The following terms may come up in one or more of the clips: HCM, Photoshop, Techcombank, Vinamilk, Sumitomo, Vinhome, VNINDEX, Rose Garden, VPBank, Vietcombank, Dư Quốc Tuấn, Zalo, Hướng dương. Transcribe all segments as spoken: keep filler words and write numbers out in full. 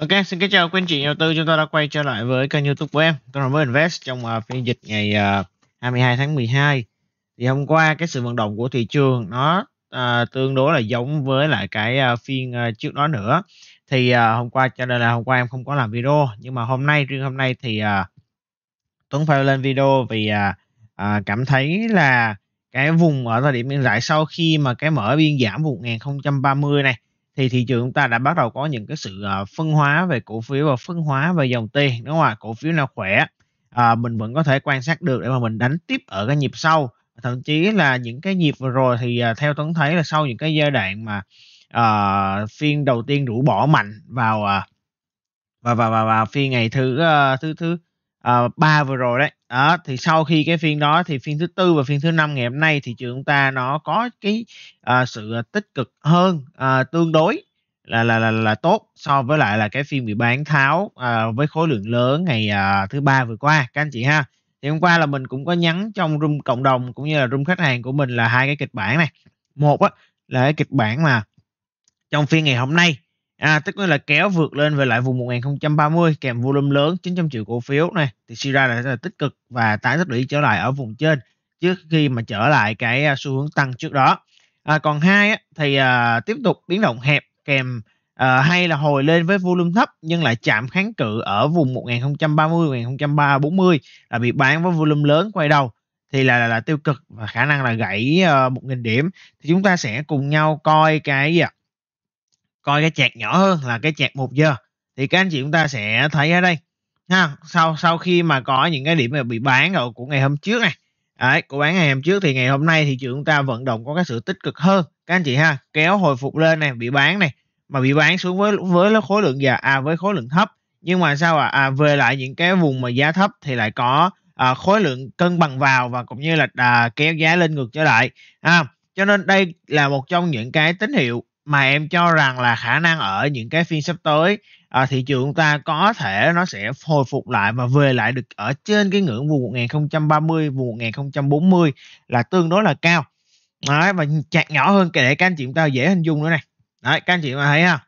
Ok, xin kính chào quý anh chị nhà đầu tư. Chúng ta đã quay trở lại với kênh YouTube của em, Tôi là Mới Invest, trong uh, phiên dịch ngày uh, hai mươi hai tháng mười hai. Thì hôm qua cái sự vận động của thị trường nó uh, tương đối là giống với lại cái uh, phiên uh, trước đó nữa. Thì uh, hôm qua cho nên là hôm qua em không có làm video, nhưng mà hôm nay riêng hôm nay thì uh, Tuấn phải lên video vì uh, uh, cảm thấy là cái vùng ở thời điểm hiện tại, sau khi mà cái mở biên giảm một nghìn không trăm ba mươi này, thì thị trường chúng ta đã bắt đầu có những cái sự phân hóa về cổ phiếu và phân hóa về dòng tiền, đúng không ạ? Cổ phiếu nào khỏe à, mình vẫn có thể quan sát được để mà mình đánh tiếp ở cái nhịp sau. Thậm chí là những cái nhịp vừa rồi thì theo Tuấn thấy là sau những cái giai đoạn mà à, phiên đầu tiên rũ bỏ mạnh vào à, và vào, vào, vào phiên ngày thứ à, thứ thứ à, ba vừa rồi đấy. Đó, thì sau khi cái phiên đó thì phiên thứ tư và phiên thứ năm ngày hôm nay thì thị trường chúng ta nó có cái à, sự tích cực hơn à, tương đối là, là là là tốt so với lại là cái phiên bị bán tháo à, với khối lượng lớn ngày à, thứ ba vừa qua các anh chị ha. Thì hôm qua là mình cũng có nhắn trong room cộng đồng cũng như là room khách hàng của mình là hai cái kịch bản này. Một á, là cái kịch bản mà trong phiên ngày hôm nay à, tức là kéo vượt lên về lại vùng một nghìn không trăm ba mươi kèm volume lớn chín trăm triệu cổ phiếu này, thì suy ra là, là tích cực và tái tích lũy trở lại ở vùng trên trước khi mà trở lại cái xu hướng tăng trước đó. À, còn hai á, thì à, tiếp tục biến động hẹp kèm à, hay là hồi lên với volume thấp nhưng lại chạm kháng cự ở vùng một nghìn không trăm ba mươi một nghìn không trăm bốn mươi là bị bán với volume lớn quay đầu, thì là, là, là tiêu cực và khả năng là gãy à, một nghìn điểm. Thì chúng ta sẽ cùng nhau coi cái coi cái chart nhỏ hơn là cái chart một giờ. Thì các anh chị chúng ta sẽ thấy ở đây ha, sau sau khi mà có những cái điểm mà bị bán rồi của ngày hôm trước này. Đấy, của bán ngày hôm trước thì ngày hôm nay thì thị trường chúng ta vận động có cái sự tích cực hơn các anh chị ha, kéo hồi phục lên này, bị bán này mà bị bán xuống với với khối lượng già à với khối lượng thấp, nhưng mà sao à, à về lại những cái vùng mà giá thấp thì lại có à, khối lượng cân bằng vào và cũng như là à, kéo giá lên ngược trở lại ha. Cho nên đây là một trong những cái tín hiệu mà em cho rằng là khả năng ở những cái phiên sắp tới à, thị trường ta có thể nó sẽ hồi phục lại và về lại được ở trên cái ngưỡng vùng một nghìn không trăm ba mươi, vùng một nghìn không trăm bốn mươi là tương đối là cao. Đấy, và chặt nhỏ hơn để các anh chị chúng ta dễ hình dung nữa này. Đấy, các anh chị mà thấy ha,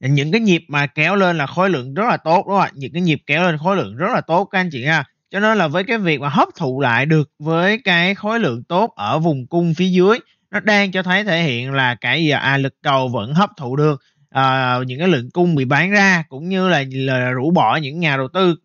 những cái nhịp mà kéo lên là khối lượng rất là tốt, đúng không? Những cái nhịp kéo lên khối lượng rất là tốt các anh chị ha. Cho nên là với cái việc mà hấp thụ lại được với cái khối lượng tốt ở vùng cung phía dưới, nó đang cho thấy thể hiện là cái gì à, lực cầu vẫn hấp thụ được à, những cái lượng cung bị bán ra, cũng như là, là rũ bỏ những nhà đầu tư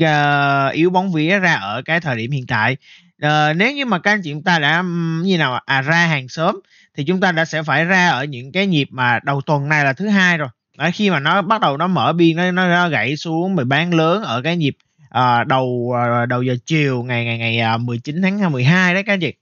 à, yếu bóng vía ra ở cái thời điểm hiện tại. À, nếu như mà các anh chị chúng ta đã như nào à, ra hàng sớm thì chúng ta đã sẽ phải ra ở những cái nhịp mà đầu tuần này là thứ hai rồi. Đấy, khi mà nó bắt đầu nó mở biên nó, nó, nó gãy xuống bị bán lớn ở cái nhịp à, đầu đầu giờ chiều ngày ngày ngày mười chín tháng mười hai đấy các anh chị,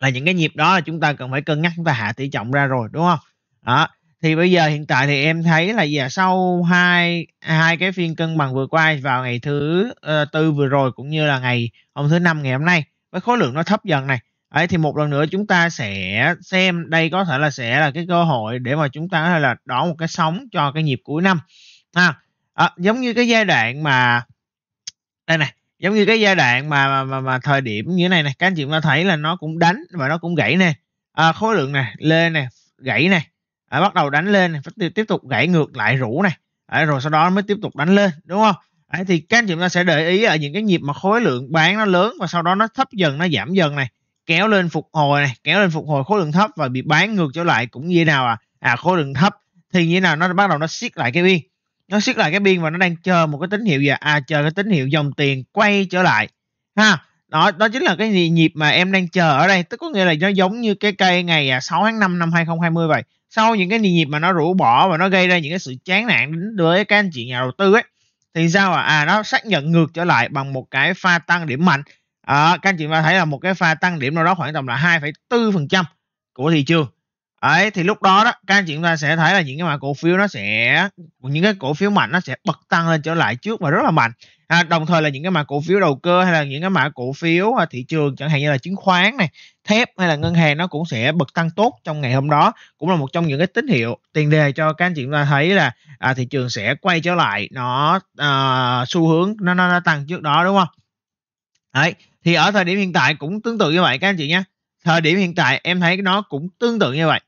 là những cái nhịp đó là chúng ta cần phải cân nhắc chúng ta hạ tỷ trọng ra rồi, đúng không? Đó, thì bây giờ hiện tại thì em thấy là giờ sau hai hai cái phiên cân bằng vừa qua vào ngày thứ uh, tư vừa rồi cũng như là ngày hôm thứ năm ngày hôm nay với khối lượng nó thấp dần này. Đấy, thì một lần nữa chúng ta sẽ xem đây có thể là sẽ là cái cơ hội để mà chúng ta có thể là đón một cái sóng cho cái nhịp cuối năm ha. À, giống như cái giai đoạn mà đây này, giống như cái giai đoạn mà mà, mà, mà thời điểm như thế này này, các anh chị ta thấy là nó cũng đánh và nó cũng gãy nè à, khối lượng này lên này, gãy này à, bắt đầu đánh lên này, tiếp tục gãy ngược lại rũ này à, rồi sau đó mới tiếp tục đánh lên, đúng không? À, thì các anh chị ta sẽ để ý ở những cái nhịp mà khối lượng bán nó lớn và sau đó nó thấp dần, nó giảm dần này, kéo lên phục hồi này, kéo lên phục hồi khối lượng thấp và bị bán ngược trở lại cũng như nào à à khối lượng thấp thì như nào nó bắt đầu nó siết lại cái biên, nó siết lại cái biên và nó đang chờ một cái tín hiệu gì à, chờ cái tín hiệu dòng tiền quay trở lại ha. Đó, đó chính là cái nhịp mà em đang chờ ở đây, tức có nghĩa là nó giống như cái cây ngày sáu tháng năm năm hai nghìn không trăm hai mươi vậy. Sau những cái nhịp mà nó rũ bỏ và nó gây ra những cái sự chán nản đến với các anh chị nhà đầu tư ấy, thì sao à, à nó xác nhận ngược trở lại bằng một cái pha tăng điểm mạnh à, các anh chị mà thấy là một cái pha tăng điểm nào đó khoảng tầm là hai phẩy bốn phần trăm của thị trường. Đấy, thì lúc đó đó các anh chị chúng ta sẽ thấy là những cái mã cổ phiếu nó sẽ những cái cổ phiếu mạnh nó sẽ bật tăng lên trở lại trước và rất là mạnh à, đồng thời là những cái mã cổ phiếu đầu cơ hay là những cái mã cổ phiếu thị trường chẳng hạn như là chứng khoán này, thép hay là ngân hàng nó cũng sẽ bật tăng tốt trong ngày hôm đó, cũng là một trong những cái tín hiệu tiền đề cho các anh chị chúng ta thấy là à, thị trường sẽ quay trở lại, nó à, xu hướng nó, nó nó tăng trước đó, đúng không? Đấy, thì ở thời điểm hiện tại cũng tương tự như vậy các anh chị nhé. Thời điểm hiện tại em thấy nó cũng tương tự như vậy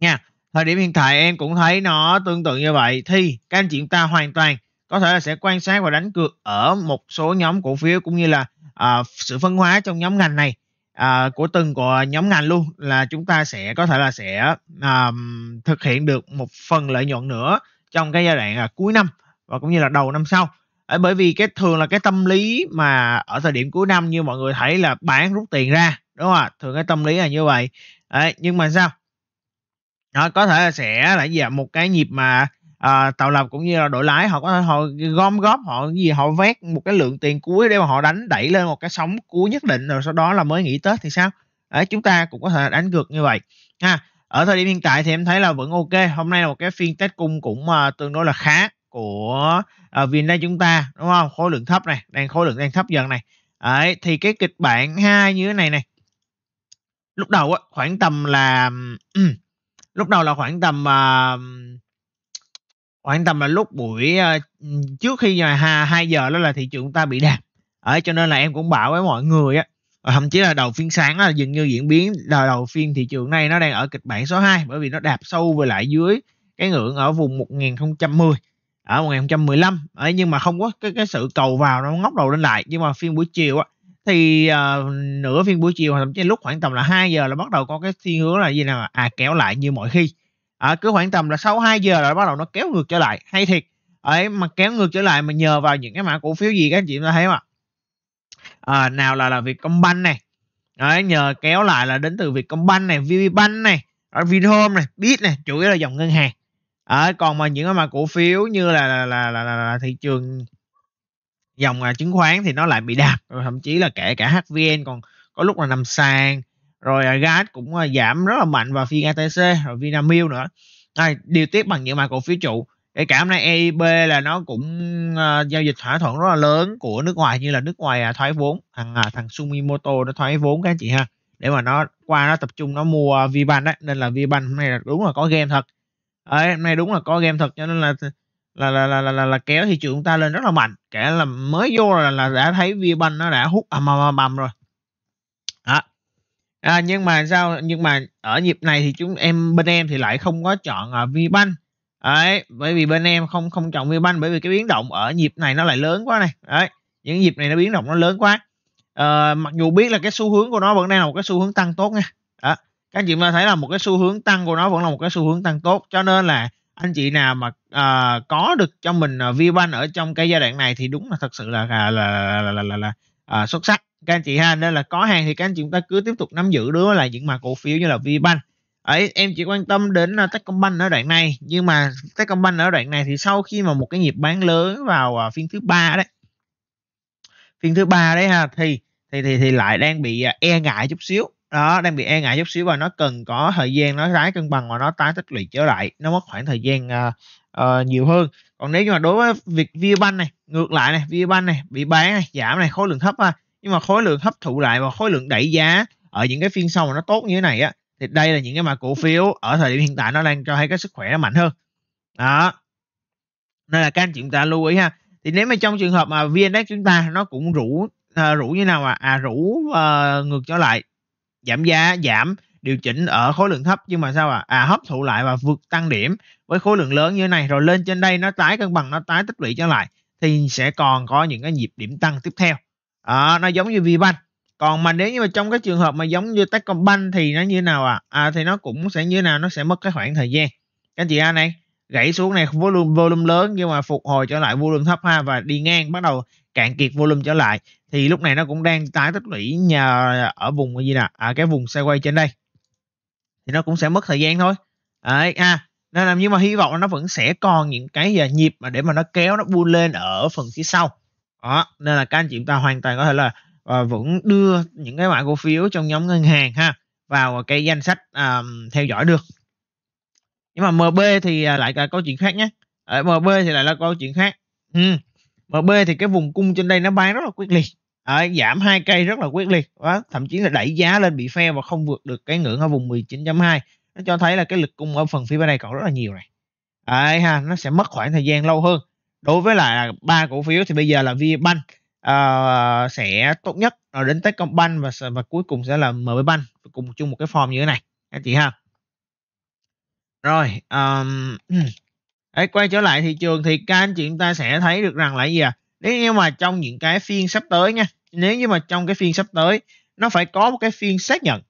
nha. Thời điểm hiện tại em cũng thấy nó tương tự như vậy, thì các anh chị chúng ta hoàn toàn có thể là sẽ quan sát và đánh cược ở một số nhóm cổ phiếu cũng như là à, sự phân hóa trong nhóm ngành này, à, của từng của nhóm ngành luôn, là chúng ta sẽ có thể là sẽ à, thực hiện được một phần lợi nhuận nữa trong cái giai đoạn à, cuối năm và cũng như là đầu năm sau. À, bởi vì cái thường là cái tâm lý mà ở thời điểm cuối năm như mọi người thấy là bán rút tiền ra, đúng không ạ? Thường cái tâm lý là như vậy. Đấy, nhưng mà sao? Đó, có thể là sẽ là gì à? Một cái nhịp mà à, tạo lập cũng như là đội lái họ có thể họ gom góp, họ gì họ vét một cái lượng tiền cuối để mà họ đánh đẩy lên một cái sóng cuối nhất định, rồi sau đó là mới nghỉ Tết thì sao? Đấy, chúng ta cũng có thể đánh cược như vậy ha. Ở thời điểm hiện tại thì em thấy là vẫn ok, hôm nay là một cái phiên Tết cung cũng à, tương đối là khá của à, VNINDEX chúng ta, đúng không? Khối lượng thấp này, đang khối lượng đang thấp dần này. Đấy, thì cái kịch bản hai như thế này này, lúc đầu á, khoảng tầm là lúc đầu là khoảng tầm uh, khoảng tầm là lúc buổi uh, trước khi nhà hai giờ đó là thị trường chúng ta bị đạp. Đấy, cho nên là em cũng bảo với mọi người á, thậm chí là đầu phiên sáng là dường như diễn biến đầu, đầu phiên thị trường này nó đang ở kịch bản số hai, bởi vì nó đạp sâu về lại dưới cái ngưỡng ở vùng một nghìn không trăm mười, ở một nghìn không trăm mười lăm. Đấy, nhưng mà không có cái, cái sự cầu vào, nó ngóc đầu lên lại. Nhưng mà phiên buổi chiều á, thì uh, nửa phiên buổi chiều thậm chí lúc khoảng tầm là hai giờ là bắt đầu có cái thiên hướng là gì nào à kéo lại như mọi khi. À, cứ khoảng tầm là sau hai giờ là bắt đầu nó kéo ngược trở lại, hay thiệt. Ấy, mà kéo ngược trở lại mà nhờ vào những cái mã cổ phiếu gì các anh chị ta thấy không ạ? À, nào là là Vietcombank này. Đấy, nhờ kéo lại là đến từ Vietcombank này, VPBank này, Vinhome này, Bit này, chủ yếu là dòng ngân hàng. À, còn mà những cái mã cổ phiếu như là là là, là, là, là thị trường dòng chứng khoán thì nó lại bị đạp, rồi thậm chí là kể cả hát vê en còn có lúc là nằm sàn, rồi giê a tê cũng giảm rất là mạnh, và phiên a tê xê rồi Vinamilk nữa. Đây, điều tiết bằng những mã cổ phiếu trụ. Kể cả hôm nay e i bê là nó cũng uh, giao dịch thỏa thuận rất là lớn của nước ngoài, như là nước ngoài uh, thoái vốn, thằng uh, thằng Sumitomo nó thoái vốn các anh chị ha, để mà nó qua nó tập trung nó mua uh, VBank đấy, nên là VBank hôm nay là đúng là có game thật. Đấy, hôm nay đúng là có game thật, cho nên là Là, là là là là là kéo thị trường chúng ta lên rất là mạnh. Kể là mới vô là là đã thấy VPBank nó đã hút ầm ầm ầm rồi. Đó. À, nhưng mà sao? Nhưng mà ở nhịp này thì chúng em bên em thì lại không có chọn uh, VPBank. Đấy, bởi vì bên em không không chọn VPBank, bởi vì cái biến động ở nhịp này nó lại lớn quá này. Đấy, những nhịp này nó biến động nó lớn quá. À, mặc dù biết là cái xu hướng của nó vẫn đang là một cái xu hướng tăng tốt nha. Đó. Các anh chị mà thấy là một cái xu hướng tăng của nó vẫn là một cái xu hướng tăng tốt, cho nên là anh chị nào mà à, có được cho mình à, VPBank ở trong cái giai đoạn này thì đúng là thật sự là là là, là, là, là, là à, xuất sắc các anh chị ha. Nên là có hàng thì các anh chị chúng ta cứ tiếp tục nắm giữ, đó là những mã cổ phiếu như là VPBank. Ấy, em chỉ quan tâm đến uh, Techcombank ở đoạn này, nhưng mà Techcombank ở đoạn này thì sau khi mà một cái nhịp bán lớn vào uh, phiên thứ ba đấy, phiên thứ ba đấy ha, thì thì thì, thì lại đang bị uh, e ngại chút xíu. Đó, đang bị e ngại chút xíu và nó cần có thời gian nó tái cân bằng và nó tái tích lũy trở lại, nó mất khoảng thời gian uh, uh, nhiều hơn. Còn nếu như mà đối với việc VPBank này, ngược lại này, VPBank này bị bán này, giảm này, khối lượng thấp ha. Nhưng mà khối lượng hấp thụ lại và khối lượng đẩy giá ở những cái phiên sau mà nó tốt như thế này á, thì đây là những cái mà cổ phiếu ở thời điểm hiện tại nó đang cho thấy cái sức khỏe nó mạnh hơn. Đó. Nên là các anh chị chúng ta lưu ý ha. Thì nếu mà trong trường hợp mà VNINDEX chúng ta nó cũng rủ uh, rủ như nào mà à rủ uh, ngược trở lại, giảm giá, giảm, điều chỉnh ở khối lượng thấp, nhưng mà sao à, à hấp thụ lại và vượt tăng điểm với khối lượng lớn như thế này, rồi lên trên đây nó tái cân bằng, nó tái tích lũy trở lại, thì sẽ còn có những cái nhịp điểm tăng tiếp theo. À, nó giống như VPBank. Còn mà nếu như mà trong cái trường hợp mà giống như Techcombank thì nó như thế nào à? À, thì nó cũng sẽ như thế nào, nó sẽ mất cái khoảng thời gian. Các anh chị A này, gãy xuống này volume, volume lớn nhưng mà phục hồi trở lại volume thấp ha, và đi ngang bắt đầu cạn kiệt volume trở lại, thì lúc này nó cũng đang tái tích lũy nhà ở vùng cái gì nè, à, cái vùng sideways trên đây, thì nó cũng sẽ mất thời gian thôi. Đấy, à, nên là nhưng mà hy vọng là nó vẫn sẽ còn những cái giờ nhịp mà để mà nó kéo nó buôn lên ở phần phía sau. Đó, nên là các anh chị chúng ta hoàn toàn có thể là à, vẫn đưa những cái mã cổ phiếu trong nhóm ngân hàng ha vào cái danh sách à, theo dõi được. Nhưng mà em bê thì lại là câu chuyện khác nhé. Ở em bê thì lại là câu chuyện khác. Ừ. em bê thì cái vùng cung trên đây nó bán rất là quyết liệt. À, giảm hai cây rất là quyết liệt. Đó, thậm chí là đẩy giá lên bị fail và không vượt được cái ngưỡng ở vùng mười chín chấm hai. Nó cho thấy là cái lực cung ở phần phía bên này còn rất là nhiều này. À, ha, nó sẽ mất khoảng thời gian lâu hơn. Đối với lại ba cổ phiếu thì bây giờ là VPBank à, sẽ tốt nhất, rồi đến Techcombank và và cuối cùng sẽ là em bê Bank, cùng chung một cái form như thế này anh chị ha. Rồi, um, để quay trở lại thị trường thì các anh chị chúng ta sẽ thấy được rằng là gì à? Nếu như mà trong những cái phiên sắp tới nha, nếu như mà trong cái phiên sắp tới nó phải có một cái phiên xác nhận,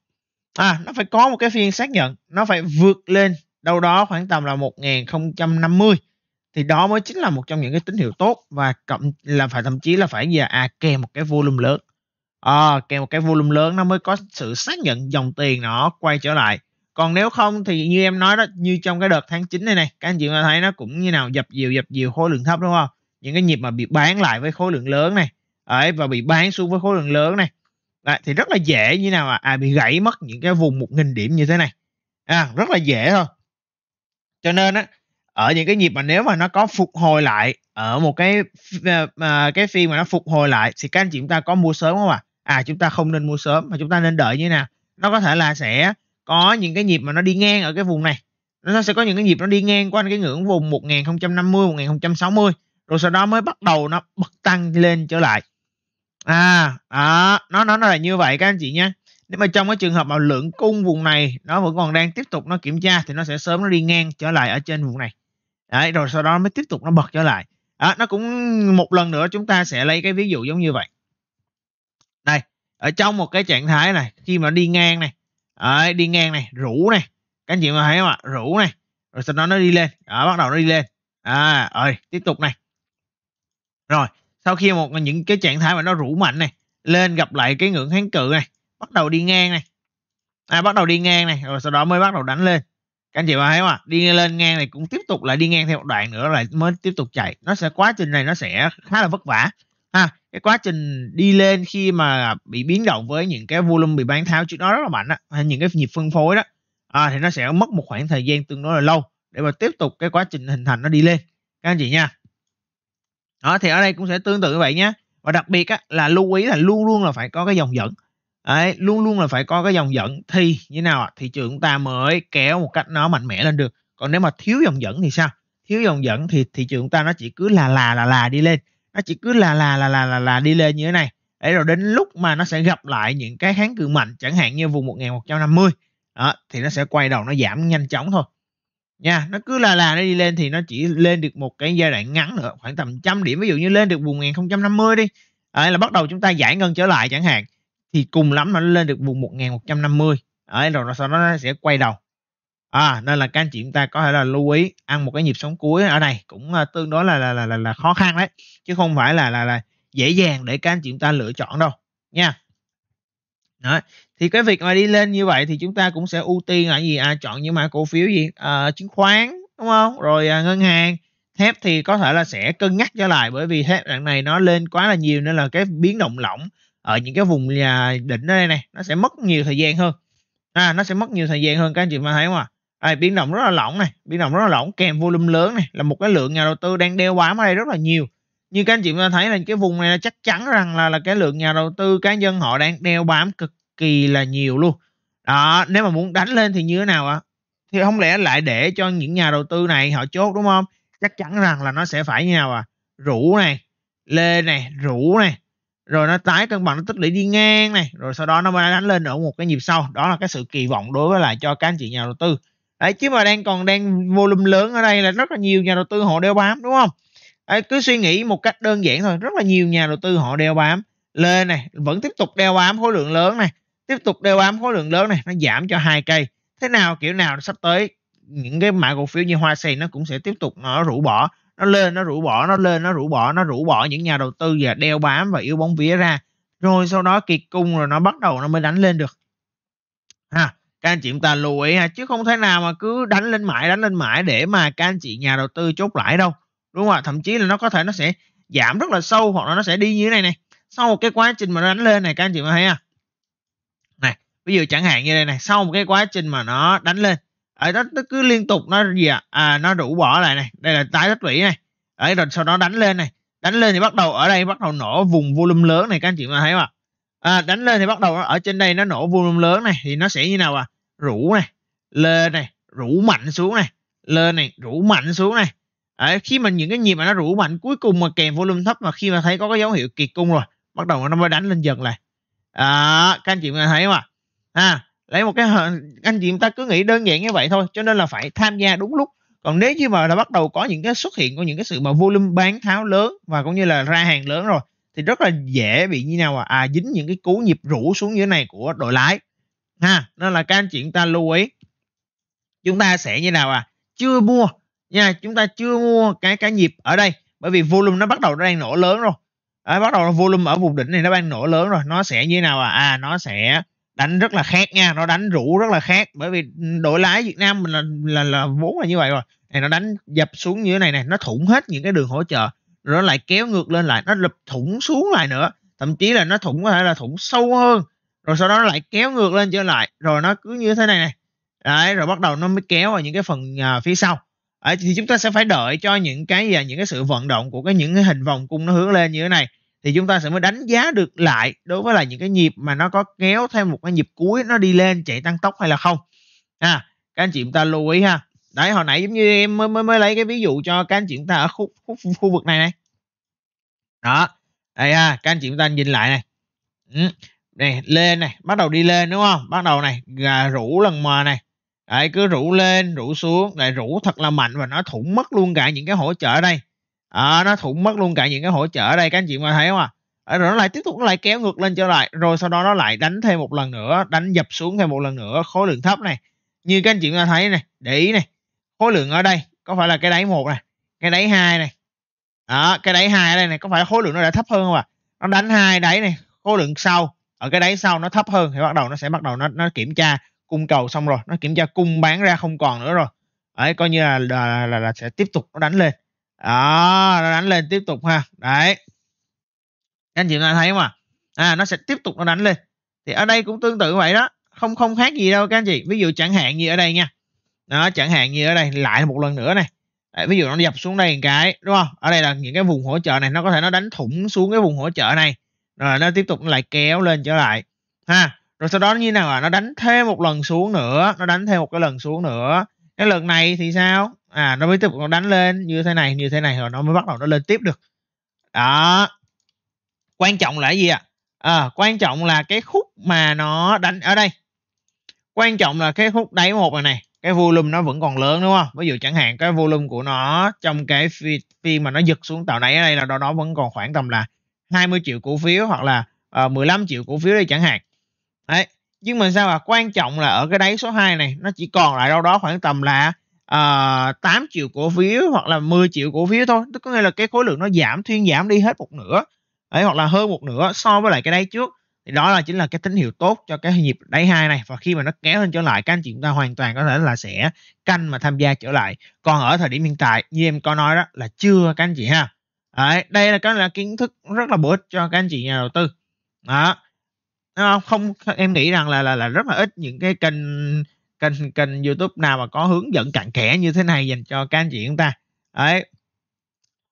à, nó phải có một cái phiên xác nhận, nó phải vượt lên đâu đó khoảng tầm là một nghìn không trăm năm mươi thì đó mới chính là một trong những cái tín hiệu tốt, và cộng là phải thậm chí là phải gì à, à kèm một cái volume lớn, à, kèm một cái volume lớn nó mới có sự xác nhận dòng tiền nó quay trở lại. Còn nếu không thì như em nói đó, như trong cái đợt tháng chín này này, các anh chị thấy nó cũng như nào, dập dìu dập dìu khối lượng thấp đúng không? Những cái nhịp mà bị bán lại với khối lượng lớn này, ấy, và bị bán xuống với khối lượng lớn này, đấy, thì rất là dễ như nào à, à bị gãy mất những cái vùng một nghìn điểm như thế này, à, rất là dễ thôi. Cho nên á, ở những cái nhịp mà nếu mà nó có phục hồi lại ở một cái cái phiên mà nó phục hồi lại thì các anh chị chúng ta có mua sớm không ạ? À? À, chúng ta không nên mua sớm mà chúng ta nên đợi như thế nào? Nó có thể là sẽ có những cái nhịp mà nó đi ngang ở cái vùng này, nó sẽ có những cái nhịp nó đi ngang quanh cái ngưỡng vùng một nghìn không trăm năm mươi, một nghìn không trăm sáu mươi rồi sau đó mới bắt đầu nó bật tăng lên trở lại. À, à nó, nó nó là như vậy các anh chị nhé. Nếu mà trong cái trường hợp mà lượng cung vùng này nó vẫn còn đang tiếp tục nó kiểm tra thì nó sẽ sớm nó đi ngang trở lại ở trên vùng này. Đấy, rồi sau đó mới tiếp tục nó bật trở lại. À, nó cũng một lần nữa chúng ta sẽ lấy cái ví dụ giống như vậy. Đây, ở trong một cái trạng thái này khi mà đi ngang này, đấy, đi ngang này, rũ này, các anh chị mà thấy không ạ? Rũ này, rồi sau đó nó đi lên, đó, bắt đầu nó đi lên. À, rồi tiếp tục này. Rồi, sau khi một những cái trạng thái mà nó rũ mạnh này, lên gặp lại cái ngưỡng kháng cự này, bắt đầu đi ngang này. À, bắt đầu đi ngang này, rồi sau đó mới bắt đầu đánh lên. Các anh chị mà thấy không ạ? Đi lên ngang này cũng tiếp tục lại đi ngang theo một đoạn nữa lại mới tiếp tục chạy. Nó sẽ quá trình này nó sẽ khá là vất vả. Ha, cái quá trình đi lên khi mà bị biến động với những cái volume bị bán tháo trước đó rất là mạnh á, hay những cái nhịp phân phối đó, à, thì nó sẽ mất một khoảng thời gian tương đối là lâu để mà tiếp tục cái quá trình hình thành nó đi lên các anh chị nha. Đó, thì ở đây cũng sẽ tương tự như vậy nhé. Và đặc biệt á, là lưu ý là luôn luôn là phải có cái dòng dẫn. Đấy, luôn luôn là phải có cái dòng dẫn thì như nào ạ? Thị trường chúng ta mới kéo một cách nó mạnh mẽ lên được. Còn nếu mà thiếu dòng dẫn thì sao? Thiếu dòng dẫn thì thị trường chúng ta nó chỉ cứ là là là là đi lên, nó chỉ cứ là là là là là, là đi lên như thế này. Đấy, rồi đến lúc mà nó sẽ gặp lại những cái kháng cự mạnh chẳng hạn như vùng một nghìn một trăm năm mươi đó, thì nó sẽ quay đầu nó giảm nhanh chóng thôi nha. Nó cứ là là nó đi lên thì nó chỉ lên được một cái giai đoạn ngắn nữa, khoảng tầm trăm điểm, ví dụ như lên được vùng một nghìn không trăm năm mươi đi, đấy, là bắt đầu chúng ta giải ngân trở lại chẳng hạn, thì cùng lắm nó lên được vùng một nghìn một trăm năm mươi đấy, rồi sau đó nó sẽ quay đầu. À, nên là các anh chị chúng ta có thể là lưu ý ăn một cái nhịp sống cuối ở này cũng tương đối là là, là, là, là khó khăn đấy, chứ không phải là là là dễ dàng để các anh chị chúng ta lựa chọn đâu nha. Đó, thì cái việc mà đi lên như vậy thì chúng ta cũng sẽ ưu tiên là gì? À, chọn những mã cổ phiếu gì à, chứng khoán đúng không? Rồi à, ngân hàng, thép thì có thể là sẽ cân nhắc trở lại, bởi vì thép đoạn này nó lên quá là nhiều nên là cái biến động lỏng ở những cái vùng đỉnh ở đây này nó sẽ mất nhiều thời gian hơn. À, nó sẽ mất nhiều thời gian hơn các anh chị mà thấy không ạ? À? À, biến động rất là lỏng này, biến động rất là lỏng kèm volume lớn này, là một cái lượng nhà đầu tư đang đeo bám ở đây rất là nhiều. Như các anh chị mà thấy là cái vùng này là chắc chắn rằng là là cái lượng nhà đầu tư cá nhân họ đang đeo bám cực kỳ là nhiều luôn. Đó, nếu mà muốn đánh lên thì như thế nào ạ? À? Thì không lẽ lại để cho những nhà đầu tư này họ chốt đúng không? Chắc chắn rằng là nó sẽ phải như nào ạ? À? Rũ này, lên này, rũ này, rồi nó tái cân bằng, nó tích lũy đi ngang này, rồi sau đó nó mới đánh lên ở một cái nhịp sau. Đó là cái sự kỳ vọng đối với lại cho các anh chị nhà đầu tư. Đấy, chứ mà đang còn đang volume lớn ở đây là rất là nhiều nhà đầu tư họ đeo bám đúng không? Đấy, cứ suy nghĩ một cách đơn giản thôi, rất là nhiều nhà đầu tư họ đeo bám lên này, vẫn tiếp tục đeo bám khối lượng lớn này, tiếp tục đeo bám khối lượng lớn này, nó giảm cho hai cây. Thế nào kiểu nào sắp tới những cái mã cổ phiếu như Hoa Sen nó cũng sẽ tiếp tục nó rũ bỏ. Nó lên, nó rũ bỏ, nó lên, nó rũ bỏ, nó rũ bỏ những nhà đầu tư và đeo bám và yếu bóng vía ra. Rồi sau đó kiệt cung rồi nó bắt đầu nó mới đánh lên được. Ha, các anh chị chúng ta lưu ý ha, chứ không thể nào mà cứ đánh lên mãi, đánh lên mãi để mà các anh chị nhà đầu tư chốt lãi đâu. Đúng không ạ? Thậm chí là nó có thể nó sẽ giảm rất là sâu hoặc là nó sẽ đi như thế này này. Sau một cái quá trình mà nó đánh lên này các anh chị mới thấy ha. Này, ví dụ chẳng hạn như đây này, sau một cái quá trình mà nó đánh lên ấy đó, nó cứ liên tục nó gì ạ? À, nó rũ bỏ lại này, đây là tái tích lũy này, đấy, rồi sau đó đánh lên này, đánh lên thì bắt đầu ở đây bắt đầu nổ vùng volume lớn này các anh chị mà thấy không ạ? À, đánh lên thì bắt đầu ở trên đây nó nổ volume lớn này thì nó sẽ như nào à? Rũ này, lên này, rũ mạnh xuống này, lên này, rũ mạnh xuống này. Đấy, khi mà những cái nhịp mà nó rũ mạnh cuối cùng mà kèm volume thấp, mà khi mà thấy có cái dấu hiệu kiệt cung rồi bắt đầu nó mới đánh lên dần lại. À, các anh chị mà thấy không ạ? À, Lấy một cái, anh chị chúng ta cứ nghĩ đơn giản như vậy thôi, cho nên là phải tham gia đúng lúc. Còn nếu như mà đã bắt đầu có những cái xuất hiện của những cái sự mà volume bán tháo lớn và cũng như là ra hàng lớn rồi thì rất là dễ bị như nào à, à dính những cái cú nhịp rũ xuống như thế này của đội lái ha. Nên là các anh chị chúng ta lưu ý, chúng ta sẽ như nào à chưa mua nha, chúng ta chưa mua cái cái nhịp ở đây, bởi vì volume nó bắt đầu nó đang nổ lớn rồi. Đấy, bắt đầu volume ở vùng đỉnh này nó đang nổ lớn rồi, nó sẽ như nào à à nó sẽ đánh rất là khác nha, nó đánh rũ rất là khác, bởi vì đội lái Việt Nam mình là là là vốn là như vậy rồi. Này nó đánh dập xuống như thế này này, nó thủng hết những cái đường hỗ trợ, rồi nó lại kéo ngược lên lại, nó lụp thủng xuống lại nữa, thậm chí là nó thủng có thể là thủng sâu hơn, rồi sau đó nó lại kéo ngược lên trở lại, rồi nó cứ như thế này này, đấy, rồi bắt đầu nó mới kéo vào những cái phần uh, phía sau. Đấy, thì chúng ta sẽ phải đợi cho những cái gì, những cái sự vận động của cái những cái hình vòng cung nó hướng lên như thế này, thì chúng ta sẽ mới đánh giá được lại đối với là những cái nhịp mà nó có kéo thêm một cái nhịp cuối nó đi lên chạy tăng tốc hay là không. À, các anh chị chúng ta lưu ý ha. Đấy, hồi nãy giống như em mới mới, mới lấy cái ví dụ cho các anh chị chúng ta ở khu, khu, khu vực này này. Đó. Đây ha, các anh chị chúng ta nhìn lại này. Ừ. Này, lên này, bắt đầu đi lên đúng không? Bắt đầu này, gà rủ lần mờ này. Đấy, cứ rủ lên, rủ xuống, lại rủ thật là mạnh và nó thủng mất luôn cả những cái hỗ trợ ở đây. À, nó thủng mất luôn cả những cái hỗ trợ ở đây, các anh chị mà thấy không à? Rồi nó lại tiếp tục nó lại kéo ngược lên trở lại, rồi sau đó nó lại đánh thêm một lần nữa, đánh dập xuống thêm một lần nữa khối lượng thấp này. Như các anh chị mà thấy này, để ý này, khối lượng ở đây có phải là cái đáy một này, cái đáy hai này, đó, cái đáy hai ở đây này có phải khối lượng nó đã thấp hơn không ạ? À? Nó đánh hai đáy này, khối lượng sau ở cái đáy sau nó thấp hơn thì bắt đầu nó sẽ bắt đầu nó nó kiểm tra cung cầu xong rồi, nó kiểm tra cung bán ra không còn nữa rồi, đấy coi như là là, là, là sẽ tiếp tục nó đánh lên. Đó, nó đánh lên tiếp tục ha. Đấy, anh chị ta thấy không ạ? À? À, nó sẽ tiếp tục nó đánh lên. Thì ở đây cũng tương tự vậy đó, không không khác gì đâu các anh chị. Ví dụ chẳng hạn như ở đây nha, đó, chẳng hạn như ở đây lại một lần nữa này. Đấy, ví dụ nó dập xuống đây một cái đúng không? Ở đây là những cái vùng hỗ trợ này, nó có thể nó đánh thủng xuống cái vùng hỗ trợ này, rồi nó tiếp tục nó lại kéo lên trở lại ha. Rồi sau đó như nào à? Nó đánh thêm một lần xuống nữa, nó đánh thêm một cái lần xuống nữa. Cái lần này thì sao? À, nó mới tiếp tục nó đánh lên như thế này, như thế này rồi nó mới bắt đầu nó lên tiếp được. Đó. Quan trọng là cái gì ạ? À? À, quan trọng là cái khúc mà nó đánh ở đây. Quan trọng là cái khúc đáy một này này, cái volume nó vẫn còn lớn đúng không? Ví dụ chẳng hạn cái volume của nó trong cái phiên mà nó giật xuống tạo đáy ở đây là đó, nó vẫn còn khoảng tầm là hai mươi triệu cổ phiếu hoặc là uh, mười lăm triệu cổ phiếu đây chẳng hạn. Đấy. Nhưng mà sao mà quan trọng là ở cái đáy số hai này nó chỉ còn lại đâu đó khoảng tầm là uh, tám triệu cổ phiếu hoặc là mười triệu cổ phiếu thôi. Tức có nghĩa là cái khối lượng nó giảm, thuyên giảm đi hết một nửa. Đấy, hoặc là hơn một nửa so với lại cái đáy trước. Thì đó là chính là cái tín hiệu tốt cho cái nhịp đáy hai này, và khi mà nó kéo lên trở lại các anh chị chúng ta hoàn toàn có thể là sẽ canh mà tham gia trở lại. Còn ở thời điểm hiện tại như em có nói đó là chưa các anh chị ha. Đấy, đây là cái là kiến thức rất là bổ ích cho các anh chị nhà đầu tư. Đó. Không, em nghĩ rằng là là là rất là ít những cái kênh kênh kênh YouTube nào mà có hướng dẫn cặn kẽ như thế này dành cho các anh chị chúng ta. Đấy.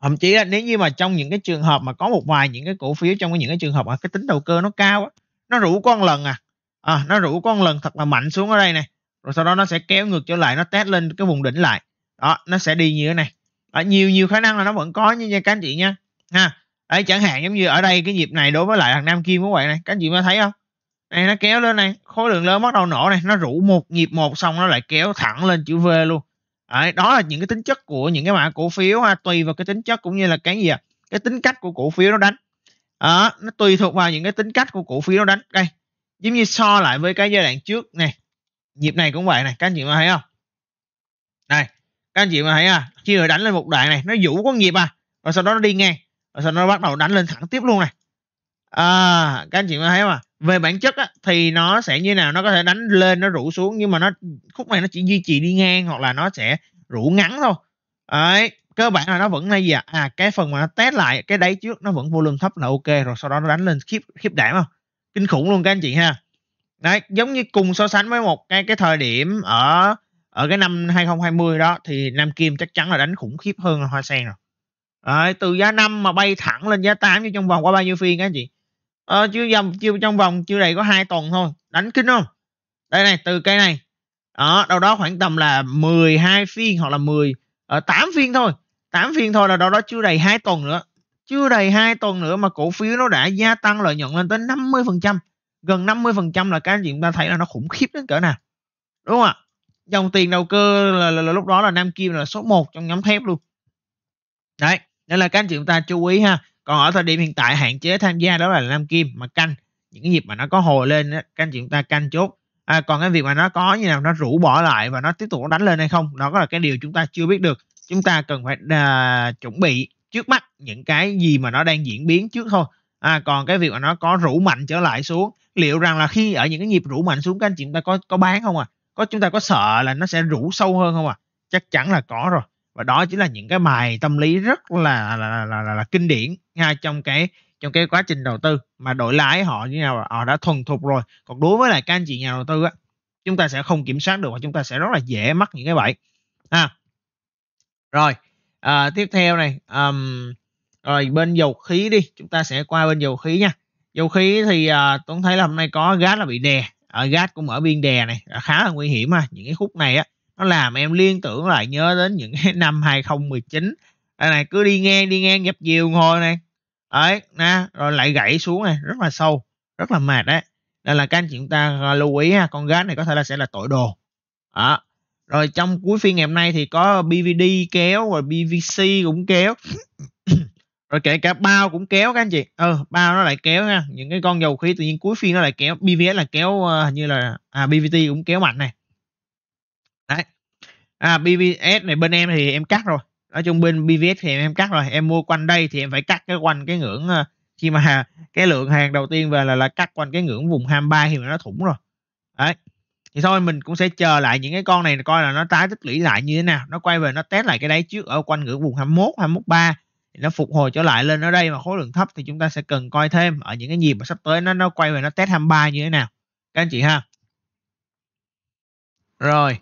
Thậm chí là nếu như mà trong những cái trường hợp mà có một vài những cái cổ phiếu trong những cái trường hợp mà cái tính đầu cơ nó cao á, nó rủ con lần à. À, nó rủ con lần thật là mạnh xuống ở đây này, rồi sau đó nó sẽ kéo ngược trở lại, nó test lên cái vùng đỉnh lại. Đó, nó sẽ đi như thế này. Ở nhiều nhiều khả năng là nó vẫn có như nha các anh chị nha. Ha. Đấy, chẳng hạn giống như ở đây cái nhịp này đối với lại thằng Nam Kim của bạn này, các anh chị có thấy không? Này nó kéo lên này, khối lượng lớn bắt đầu nổ này, nó rủ một nhịp một xong nó lại kéo thẳng lên chữ V luôn. Đấy, đó là những cái tính chất của những cái mã cổ phiếu ha, tùy vào cái tính chất cũng như là cái gì à? Cái tính cách của cổ phiếu nó đánh. Đó, nó tùy thuộc vào những cái tính cách của cổ phiếu nó đánh. Đây, giống như so lại với cái giai đoạn trước này, nhịp này cũng vậy này, các anh chị có thấy không? Đây, các anh chị có thấy à, khi nó đánh lên một đoạn này, nó rủ có nhịp à, rồi sau đó nó đi ngang. Rồi sau đó nó bắt đầu đánh lên thẳng tiếp luôn này. À, các anh chị có thấy không à? Về bản chất á, thì nó sẽ như nào? Nó có thể đánh lên, nó rủ xuống, nhưng mà nó khúc này nó chỉ duy trì đi ngang hoặc là nó sẽ rủ ngắn thôi. Đấy, cơ bản là nó vẫn là gì ạ? À? À, cái phần mà nó test lại cái đáy trước nó vẫn volume thấp là ok, rồi sau đó nó đánh lên khiếp khiếp đảm không? Kinh khủng luôn các anh chị ha. Đấy, giống như cùng so sánh với một cái cái thời điểm ở ở cái năm hai không hai không đó thì Nam Kim chắc chắn là đánh khủng khiếp hơn là Hoa Sen rồi. Đấy, từ giá năm mà bay thẳng lên giá tám như trong vòng qua bao nhiêu phiên các anh chị? Ờ, chưa dòng chưa trong vòng chưa đầy có hai tuần thôi, đánh kinh không? Đây này, từ cây này. Đó, đâu đó khoảng tầm là mười hai phiên hoặc là mười tám phiên thôi. tám phiên thôi là đâu đó chưa đầy hai tuần nữa. Chưa đầy hai tuần nữa mà cổ phiếu nó đã gia tăng lợi nhuận lên tới năm mươi phần trăm. gần năm mươi phần trăm là các anh chị chúng ta thấy là nó khủng khiếp đến cỡ nào, đúng không ạ? Dòng tiền đầu cơ là, là, là lúc đó là Nam Kim là số một trong nhóm thép luôn đấy, nên là các anh chị chúng ta chú ý ha. Còn ở thời điểm hiện tại hạn chế tham gia đó là Nam Kim, mà canh những cái dịp mà nó có hồi lên đó, các anh chị chúng ta canh chốt. À, còn cái việc mà nó có như nào, nó rũ bỏ lại và nó tiếp tục đánh lên hay không, đó là cái điều chúng ta chưa biết được. Chúng ta cần phải à, chuẩn bị trước mắt những cái gì mà nó đang diễn biến trước thôi. À, còn cái việc mà nó có rũ mạnh trở lại xuống, liệu rằng là khi ở những cái nhịp rũ mạnh xuống các anh chị chúng ta có có bán không à? Có, chúng ta có sợ là nó sẽ rũ sâu hơn không à? Chắc chắn là có rồi. Và đó chính là những cái bài tâm lý rất là là là, là, là, là kinh điển ha, trong cái trong cái quá trình đầu tư mà đội lái họ như nào họ đã thuần thục rồi. Còn đối với lại các anh chị nhà đầu tư á, chúng ta sẽ không kiểm soát được và chúng ta sẽ rất là dễ mắc những cái bẫy. À, rồi à, tiếp theo này, um, rồi bên dầu khí đi, chúng ta sẽ qua bên dầu khí nha. Dầu khí thì à, Tuấn thấy là hôm nay có gas là bị đè, ở gas cũng ở biên đè này, khá là nguy hiểm ha. Những cái khúc này á, nó làm em liên tưởng lại nhớ đến những cái năm hai không một chín này, cứ đi ngang đi ngang dập dìu ngồi này ấy nè, rồi lại gãy xuống này, rất là sâu, rất là mệt đấy. Nên là các anh chị chúng ta lưu ý ha, con gas này có thể là sẽ là tội đồ đó. Rồi trong cuối phiên ngày hôm nay thì có bê vê đê kéo, rồi bê vê xê cũng kéo rồi kể cả bao cũng kéo các anh chị. Ừ, bao nó lại kéo nha, những cái con dầu khí tự nhiên cuối phiên nó lại kéo. bê vê ét là kéo hình như là à, bê vê tê cũng kéo mạnh này đấy. À, bê vê ét này bên em thì em cắt rồi, nói chung bên bê vê ét thì em, em cắt rồi, em mua quanh đây thì em phải cắt cái quanh cái ngưỡng khi mà cái lượng hàng đầu tiên về là là cắt quanh cái ngưỡng vùng hai mươi ba thì nó thủng rồi đấy. Thì thôi mình cũng sẽ chờ lại những cái con này coi là nó tái tích lũy lại như thế nào, nó quay về nó test lại cái đáy trước ở quanh ngưỡng vùng hai mươi mốt hai mươi mốt ba thì nó phục hồi trở lại lên ở đây mà khối lượng thấp thì chúng ta sẽ cần coi thêm ở những cái nhịp mà sắp tới nó nó quay về nó test hai mươi ba như thế nào các anh chị ha. Rồi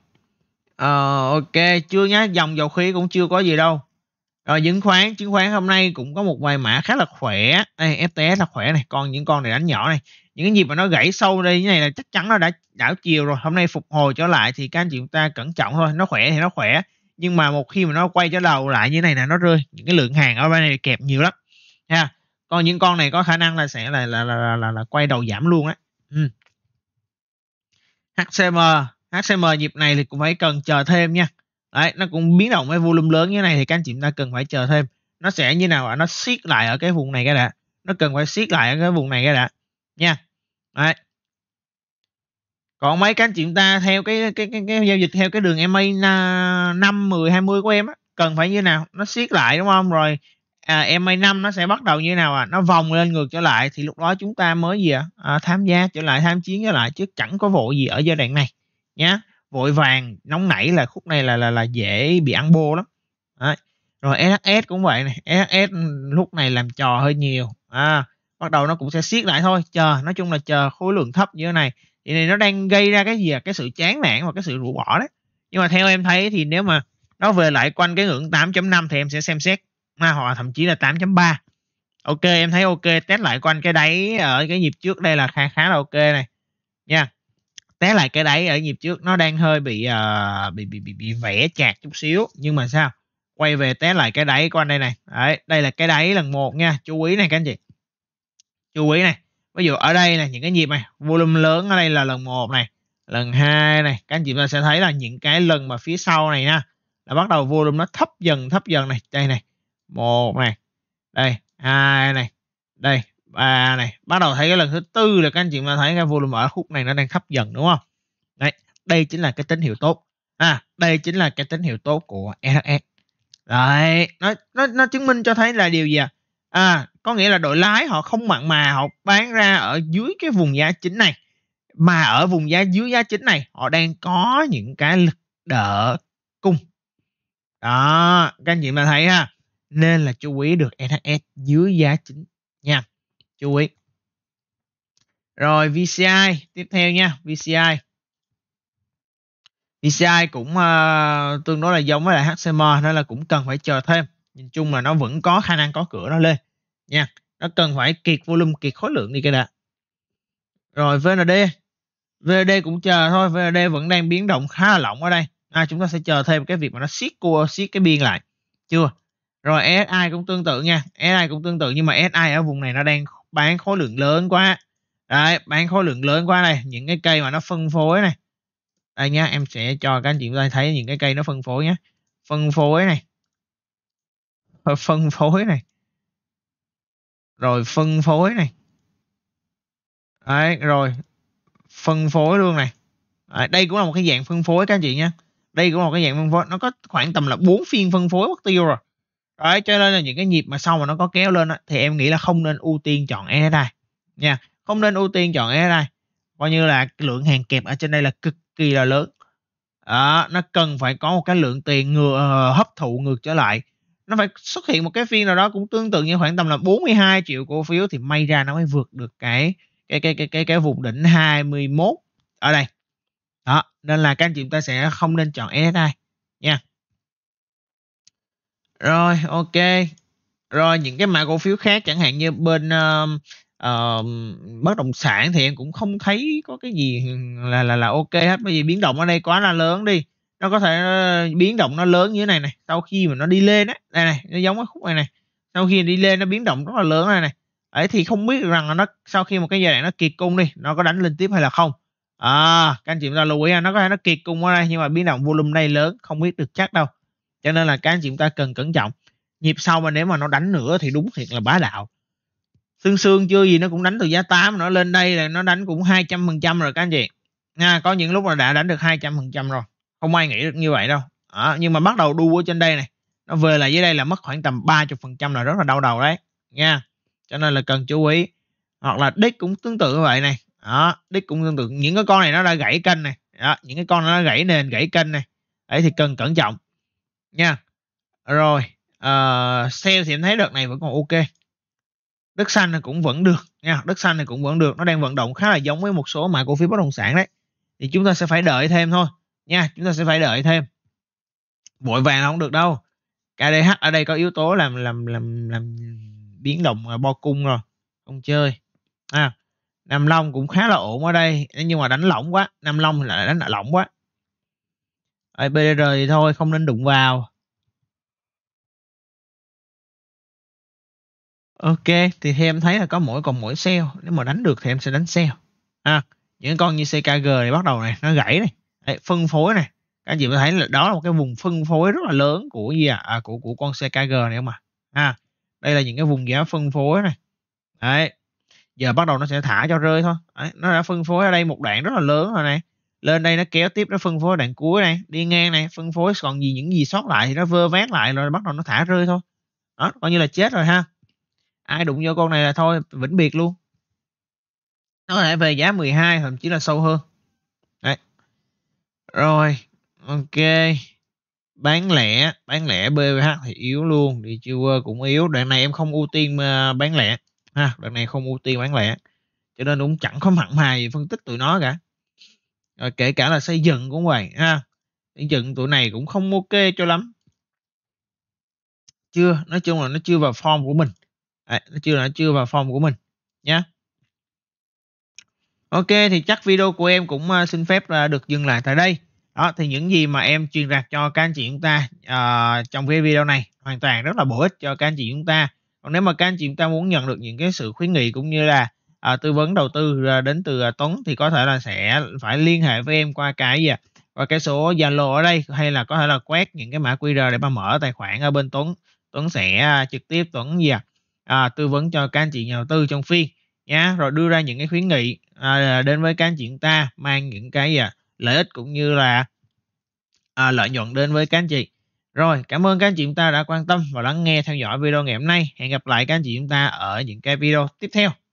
ờ, ok chưa nhá, dòng dầu khí cũng chưa có gì đâu. Rồi chứng khoán, chứng khoán hôm nay cũng có một vài mã khá là khỏe. Ê, ép tê ét là khỏe này, còn những con này đánh nhỏ này, những cái nhịp mà nó gãy sâu đây như này là chắc chắn nó đã đảo chiều rồi. Hôm nay phục hồi trở lại thì các anh chị chúng ta cẩn trọng thôi, nó khỏe thì nó khỏe, nhưng mà một khi mà nó quay trở đầu lại như này là nó rơi, những cái lượng hàng ở bên này kẹp nhiều lắm ha. Còn những con này có khả năng là sẽ là là là là, là, là quay đầu giảm luôn đấy. Ừ. HCM HCM nhịp này thì cũng phải cần chờ thêm nha. Đấy, nó cũng biến động với volume lớn như thế này thì các anh chị chúng ta cần phải chờ thêm. Nó sẽ như nào ạ? Nó siết lại ở cái vùng này cái đã. Nó cần phải siết lại ở cái vùng này cái đã nha. Đấy. Còn mấy các anh chị chúng ta theo cái cái, cái cái giao dịch theo cái đường em a năm, mười, hai mươi của em á, cần phải như nào? Nó siết lại đúng không? Rồi à, em a năm nó sẽ bắt đầu như nào ạ? À? Nó vòng lên ngược trở lại thì lúc đó chúng ta mới gì ạ? À? À, tham gia trở lại, tham chiến trở lại, chứ chẳng có vội gì ở giai đoạn này nhá. Vội vàng nóng nảy là khúc này là là là dễ bị ăn bô lắm. Đấy. Rồi ét hát ét cũng vậy này, ét hát ét lúc này làm trò hơi nhiều. À, bắt đầu nó cũng sẽ siết lại thôi, chờ, nói chung là chờ khối lượng thấp như thế này. Thì này nó đang gây ra cái gì à? Cái sự chán nản và cái sự rũ bỏ đấy. Nhưng mà theo em thấy thì nếu mà nó về lại quanh cái ngưỡng tám chấm năm thì em sẽ xem xét, mà họ thậm chí là tám chấm ba. Ok, em thấy ok, test lại quanh cái đáy ở cái nhịp trước đây là khá khá là ok này nha. Té lại cái đáy ở nhịp trước nó đang hơi bị, uh, bị, bị, bị, bị vẽ chạc chút xíu. Nhưng mà sao? Quay về té lại cái đáy của anh đây này. Đấy, đây là cái đáy lần một nha. Chú ý này các anh chị. Chú ý này. Ví dụ ở đây là những cái nhịp này. Volume lớn ở đây là lần một này. Lần hai này. Các anh chị sẽ thấy là những cái lần mà phía sau này nha. Là bắt đầu volume nó thấp dần thấp dần này. Đây này. một này. Đây. hai này. Đây. ba này, bắt đầu thấy cái lần thứ tư là các anh chị mà thấy cái volume ở khúc này nó đang thấp dần đúng không? Đấy, đây chính là cái tín hiệu tốt. À, đây chính là cái tín hiệu tốt của ét hát ét. Đấy, nó nó nó chứng minh cho thấy là điều gì à? À, có nghĩa là đội lái họ không mặn mà họ bán ra ở dưới cái vùng giá chính này, mà ở vùng giá dưới giá chính này họ đang có những cái lực đỡ cung. Đó, các anh chị mà thấy ha, nên là chú ý được ét hát ét dưới giá chính nha. Chú ý. Rồi vê xê i tiếp theo nha. vê xê i vê xê i cũng uh, tương đối là giống với lại hát xê em, nên là cũng cần phải chờ thêm. Nhìn chung là nó vẫn có khả năng có cửa nó lên nha. Nó cần phải kiệt volume, kiệt khối lượng đi cái đã. Rồi vê en đê. vê en đê cũng chờ thôi. vê en đê vẫn đang biến động khá là lỏng ở đây. À, chúng ta sẽ chờ thêm cái việc mà nó siết cua, siết cái biên lại. Chưa. Rồi ét i cũng tương tự nha. ét i cũng tương tự nhưng mà ét i ở vùng này nó đang bán khối lượng lớn quá. Đấy, bán khối lượng lớn quá này, những cái cây mà nó phân phối này. Đây nhá, em sẽ cho các anh chị thấy những cái cây nó phân phối nhé. Phân phối này. Phân phối này. Rồi phân phối này. Đấy, rồi phân phối luôn này. Đấy, đây cũng là một cái dạng phân phối các anh chị nhé. Đây cũng là một cái dạng phân phối. Nó có khoảng tầm là bốn phiên phân phối mất tiêu rồi. Đấy, cho nên là những cái nhịp mà sau mà nó có kéo lên đó, thì em nghĩ là không nên ưu tiên chọn ét ét i nha. Không nên ưu tiên chọn ét ét i. Coi như là lượng hàng kẹp ở trên đây là cực kỳ là lớn. Đó, nó cần phải có một cái lượng tiền ngừa, hấp thụ ngược trở lại. Nó phải xuất hiện một cái phiên nào đó cũng tương tự như khoảng tầm là bốn mươi hai triệu cổ phiếu thì may ra nó mới vượt được cái cái cái cái cái, cái vùng đỉnh hai mươi mốt ở đây. Đó, nên là các anh chị chúng ta sẽ không nên chọn ét ét i nha. Rồi, ok. Rồi những cái mã cổ phiếu khác chẳng hạn như bên uh, Uh, bất động sản thì em cũng không thấy có cái gì là là là ok hết, bởi vì biến động ở đây quá là lớn đi. Nó có thể uh, biến động nó lớn như thế này này, sau khi mà nó đi lên á, đây này, nó giống cái khúc này này, sau khi đi lên nó biến động rất là lớn này này. Đấy thì không biết rằng là nó sau khi một cái giai đoạn nó kiệt cung đi, nó có đánh lên tiếp hay là không. À, các anh chị chúng ta lưu ý ha, nó có thể nó kiệt cung ở đây nhưng mà biến động volume đây lớn, không biết được chắc đâu. Cho nên là các anh chị chúng ta cần cẩn trọng. Nhịp sau mà nếu mà nó đánh nữa thì đúng thiệt là bá đạo. Sương sương chưa gì nó cũng đánh từ giá tám, nó lên đây là nó đánh cũng hai trăm phần trăm rồi các anh chị nha. Có những lúc là đã đánh được hai trăm phần trăm rồi, không ai nghĩ được như vậy đâu. À, nhưng mà bắt đầu đu ở trên đây này, nó về lại dưới đây là mất khoảng tầm ba mươi phần trăm là rất là đau đầu đấy nha. Cho nên là cần chú ý. Hoặc là đích cũng tương tự như vậy này. Đó, đích cũng tương tự, những cái con này nó đã gãy kênh này. Đó, những cái con nó gãy nền gãy kênh này đấy thì cần cẩn trọng nha. Rồi uh, sale thì em thấy đợt này vẫn còn ok. Đất xanh này cũng vẫn được nha, đất xanh này cũng vẫn được, nó đang vận động khá là giống với một số mã cổ phiếu bất động sản đấy. Thì chúng ta sẽ phải đợi thêm thôi nha, chúng ta sẽ phải đợi thêm. Vội vàng là không được đâu. ca đê hát ở đây có yếu tố làm làm làm làm biến động bo cung rồi, không chơi. À, Nam Long cũng khá là ổn ở đây nhưng mà đánh lỏng quá, Nam Long lại đánh lỏng quá. Ở bê đê rờ thì thôi không nên đụng vào. Ok, thì em thấy là có mỗi còn mỗi sell, nếu mà đánh được thì em sẽ đánh sell. À, những con như xê ca giê này bắt đầu này, nó gãy này. Đấy, phân phối này. Các anh chị có thấy là đó là một cái vùng phân phối rất là lớn của gì à? À của của con xê ca giê này không à. À, đây là những cái vùng giá phân phối này. Đấy. Giờ bắt đầu nó sẽ thả cho rơi thôi. Đấy, nó đã phân phối ở đây một đoạn rất là lớn rồi này. Lên đây nó kéo tiếp, nó phân phối đoạn cuối này, đi ngang này, phân phối còn gì những gì sót lại thì nó vơ vét lại rồi bắt đầu nó thả rơi thôi. Đó, coi như là chết rồi ha. Ai đụng vô con này là thôi vĩnh biệt luôn. Nó có thể về giá mười hai thậm chí là sâu hơn. Đấy. Rồi, ok. Bán lẻ, bán lẻ bê vê hát thì yếu luôn, đi chưa cũng yếu. Đoạn này em không ưu tiên bán lẻ ha, đoạn này không ưu tiên bán lẻ. Cho nên cũng chẳng có mặn mà gì phân tích tụi nó cả. Rồi kể cả là xây dựng cũng vậy ha. Xây dựng tụi này cũng không ok cho lắm. Chưa, nói chung là nó chưa vào form của mình. Đấy, nó chưa nó chưa vào form của mình nhé. Ok, thì chắc video của em cũng xin phép được dừng lại tại đây. Đó, thì những gì mà em truyền đạt cho các anh chị chúng ta uh, trong cái video này hoàn toàn rất là bổ ích cho các anh chị chúng ta. Còn nếu mà các anh chị chúng ta muốn nhận được những cái sự khuyến nghị cũng như là uh, tư vấn đầu tư đến từ uh, Tuấn thì có thể là sẽ phải liên hệ với em qua cái gì qua cái số Zalo ở đây, hay là có thể là quét những cái mã quy rờ để mà mở tài khoản ở bên Tuấn. Tuấn sẽ uh, trực tiếp Tuấn gì à? À, tư vấn cho các anh chị nhà đầu tư trong phiên nhá, rồi đưa ra những cái khuyến nghị à, đến với các anh chị chúng ta, mang những cái à, lợi ích cũng như là à, lợi nhuận đến với các anh chị. Rồi, cảm ơn các anh chị chúng ta đã quan tâm và lắng nghe theo dõi video ngày hôm nay. Hẹn gặp lại các anh chị chúng ta ở những cái video tiếp theo.